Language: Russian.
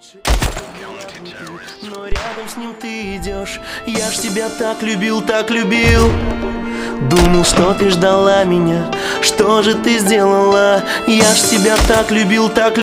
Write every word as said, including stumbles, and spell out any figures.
лучше, но рядом с ним ты идешь. Я ж тебя так любил, так любил. Думал, что ты ждала меня. Что же ты сделала? Я ж тебя так любил, так любил.